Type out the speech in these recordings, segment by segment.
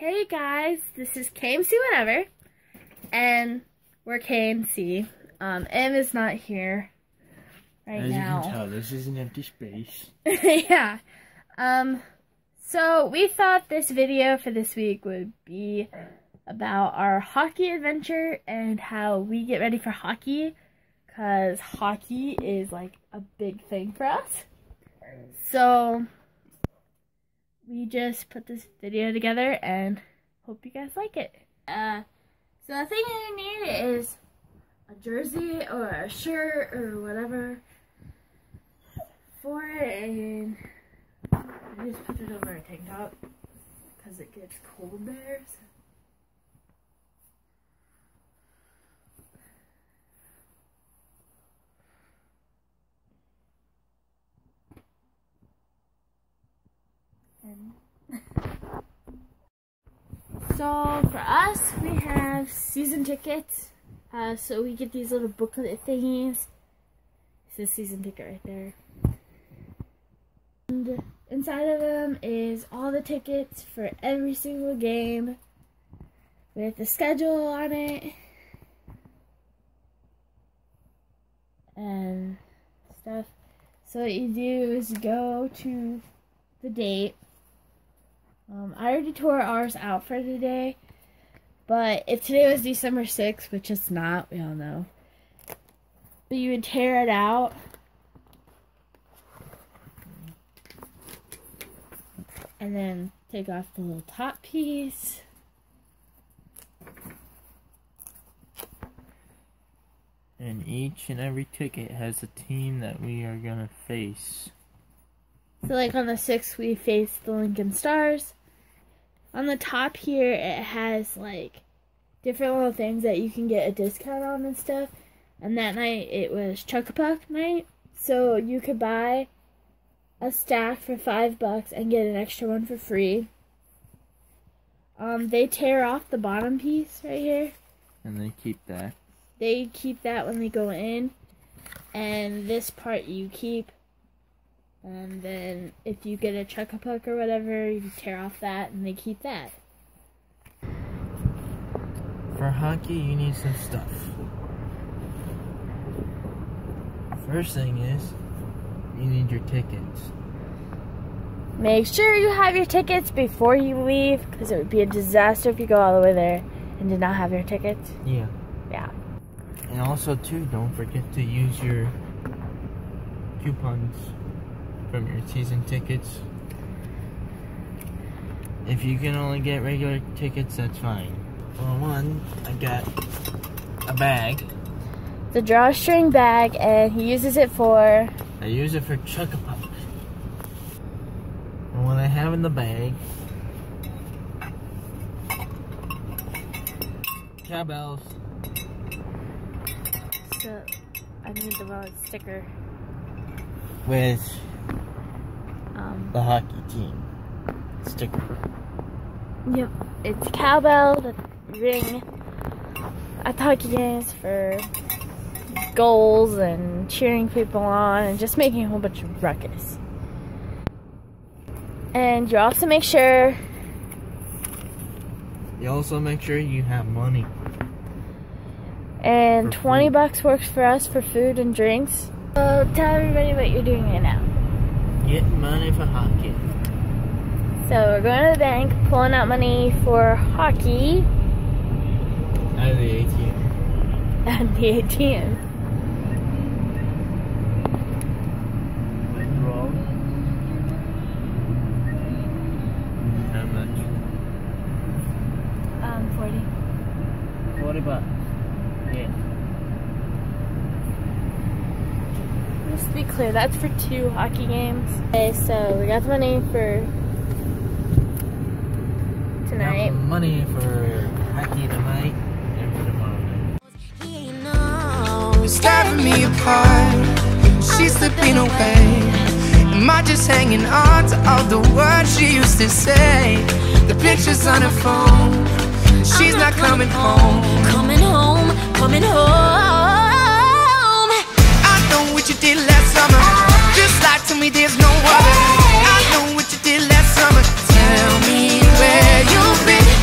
Hey guys, this is KMC Whatever, and we're KMC. M is not here right now. As you can tell, this is an empty space. Yeah. So we thought this video for this week would be about our hockey adventure and how we get ready for hockey, because hockey is like a big thing for us. So we just put this video together and hope you guys like it. So the thing you need is a jersey or a shirt or whatever for it, and I just put it over a tank top because it gets cold there. So. So for us, we have season tickets, so we get these little booklet thingies. This is season ticket right there. And inside of them is all the tickets for every single game with the schedule on it and stuff. So what you do is go to the date. I already tore ours out for today, but if today was December 6th, which it's not, we all know, but you would tear it out, and then take off the little top piece, and each and every ticket has a team that we are gonna face. So like on the 6th, we face the Lincoln Stars. On the top here, it has like different little things that you can get a discount on and stuff. And that night it was Chuck-a-Puck night, so you could buy a stack for $5 and get an extra one for free. They tear off the bottom piece right here, and they keep that. They keep that when they go in, and this part you keep. And then if you get a Chuck-a-Puck or whatever, you tear off that and they keep that. For hockey, you need some stuff. First thing is, you need your tickets. Make sure you have your tickets before you leave, because it would be a disaster if you go all the way there and did not have your tickets. Yeah. Yeah. And also, too, don't forget to use your coupons from your season tickets. If you can only get regular tickets, that's fine. Well, one, I got a bag. The drawstring bag, and he uses it for... I use it for Chuck-a-Puck. And what I have in the bag... cowbells. So, I need the wrong sticker. With... the hockey team sticker. Yep, it's cowbell, the ring at the hockey games for goals and cheering people on and just making a whole bunch of ruckus. And you also make sure... you also make sure you have money. And $20 works for us for food and drinks. So tell everybody what you're doing right now. Get money for hockey. So we're going to the bank, pulling out money for hockey. Out of the ATM. Out of the ATM. How much? 40 bucks. Just to be clear, that's for 2 hockey games. Okay, so we got the money for tonight. Money for hockey tonight and for tomorrow night. He knows tearing me apart. She's slipping away. Am I just hanging on to all the words she used to say? The pictures on her phone. She's not coming home. Coming home, coming home. What you did last summer, just lie to me, there's no other. I know what you did last summer. Tell me where you've been.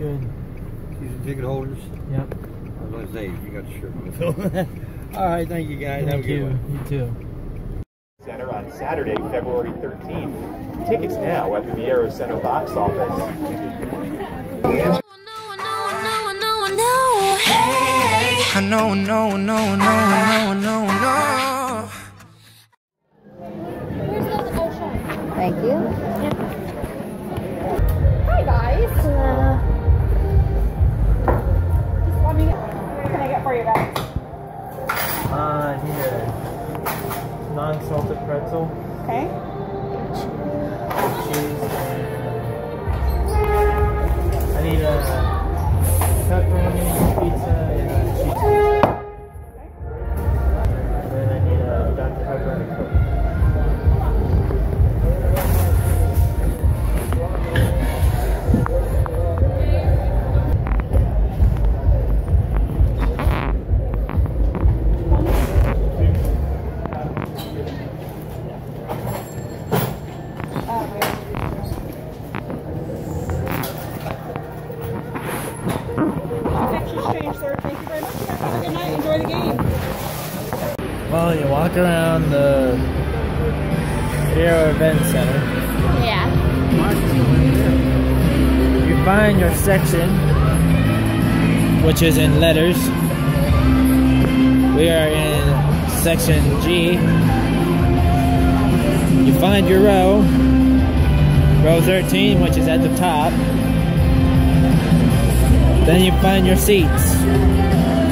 good. Using ticket holders? Yep. I was going to say, you got your shirt on. All right, thank you guys. Have a good one. You too. Center on Saturday, February 13th. Tickets now at the Aero Center box office. No, no, no, no, no, no, no. Where's the ocean? Thank you. Yeah. Hi, guys. Just let me get, what can I get for you guys? Here. Non-salted pretzel. Okay. Cheese. And I need a pepperoni pizza and a cheese. Well, you walk around the Aero Event Center. Yeah. You find your section, which is in letters. We are in section G. You find your row, row 13, which is at the top. Then you find your seats,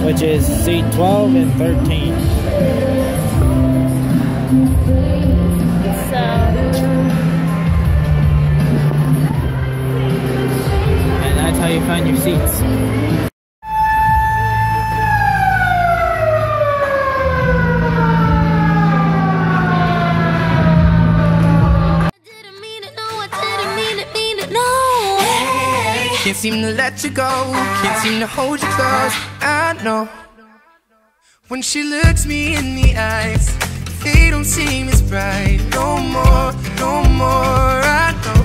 which is seat 12 and 13. And that's how you find your seats. Can't seem to let you go, can't seem to hold you close. I know when she looks me in the eyes, they don't seem as bright no more, no more. I know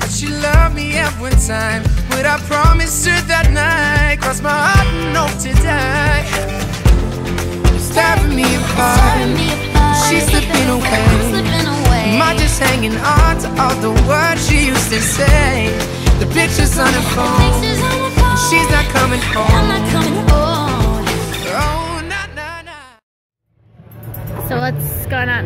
that she loved me at one time, but I promised her that night, crossed my heart and hoped to die. She's tearing me apart, she's slipping away. Am I just hanging on to all the words she used to say? The pictures on her phone, she's not coming home. So what's going on?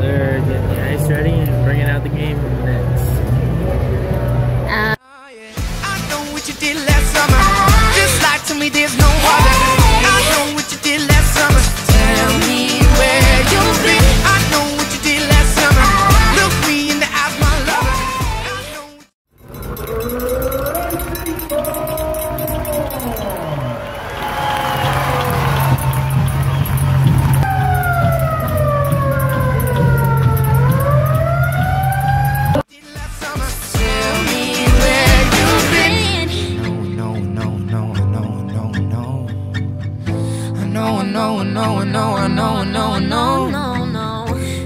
They're getting the ice ready and bringing out the game next. I know what you did last summer. Just like to me, there's no other. I know what you did last summer. Tell me where you've been. I know what you did last summer. Look me in the eyes, my lover. I know. No.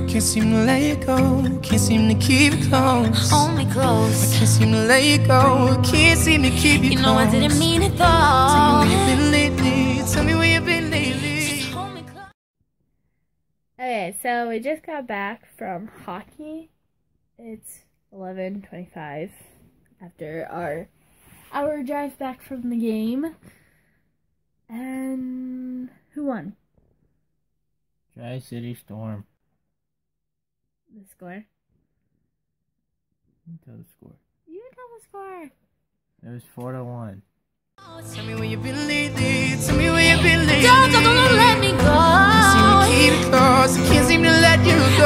Can't seem to let you go, can't seem to keep it close. Only close. I can't seem to let you go, can't seem to keep you close. You know I didn't mean it though. Tell me where you've been lately. Tell me where you've been lately. Okay, so we just got back from hockey. It's 11:25 after our hour drive back from the game. And who won? Tri-City Storm. The score? You tell the score. You tell the score. It was 4-1. Tell me where you've been lately. Tell me where you've been lately. Girl, don't let me go. I can't seem to keep it close. I can't seem to let you go. I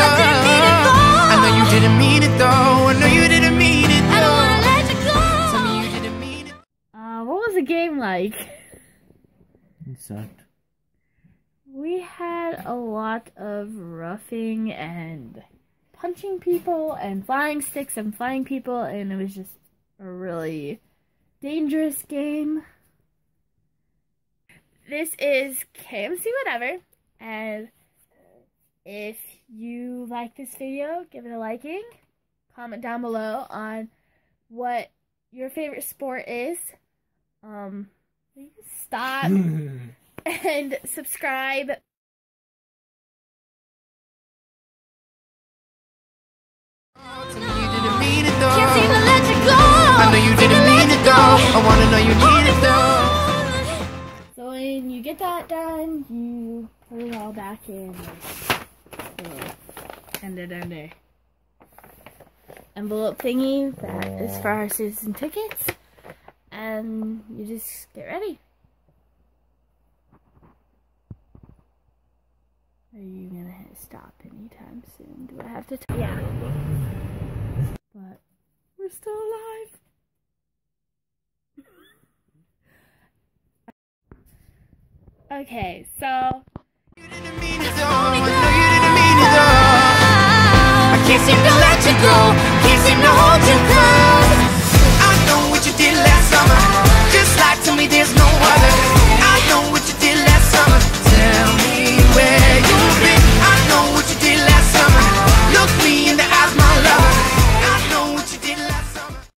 didn't mean it though. I know you didn't mean it though. I know you didn't mean it though. I don't want to let you go. Tell me you didn't mean it. What was the game like? It sucked. We had a lot of roughing and punching people and flying sticks and flying people, and it was just a really dangerous game. This is KMC Whatever, and if you like this video, give it a liking. Comment down below on what your favorite sport is. Stop and subscribe. So when you get that done, you put it all back in. And it under envelope thingy that is for our season tickets. And you just get ready. Are you gonna hit stop anytime soon? Do I have to? Yeah. But we're still alive. Okay, so. You didn't mean it all. I know you didn't mean it all. I can't seem to let you go. Can't seem to hold.